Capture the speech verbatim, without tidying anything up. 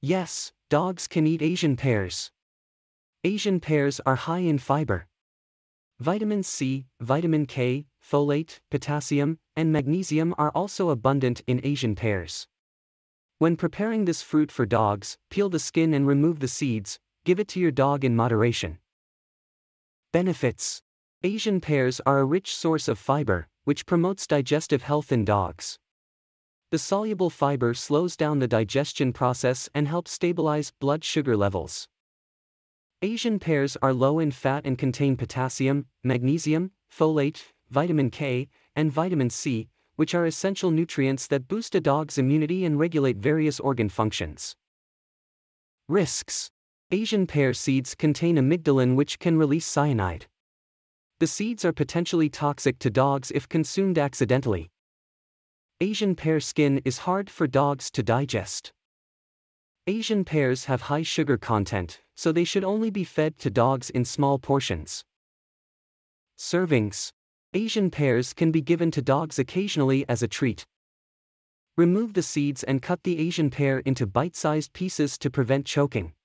Yes, dogs can eat Asian pears. Asian pears are high in fiber. Vitamin C, vitamin K, folate, potassium, and magnesium are also abundant in Asian pears. When preparing this fruit for dogs, peel the skin and remove the seeds, give it to your dog in moderation. Benefits: Asian pears are a rich source of fiber, which promotes digestive health in dogs. The soluble fiber slows down the digestion process and helps stabilize blood sugar levels. Asian pears are low in fat and contain potassium, magnesium, folate, vitamin K, and vitamin C, which are essential nutrients that boost a dog's immunity and regulate various organ functions. Risks: Asian pear seeds contain amygdalin, which can release cyanide. The seeds are potentially toxic to dogs if consumed accidentally. Asian pear skin is hard for dogs to digest. Asian pears have high sugar content, so they should only be fed to dogs in small portions. Servings: Asian pears can be given to dogs occasionally as a treat. Remove the seeds and cut the Asian pear into bite-sized pieces to prevent choking.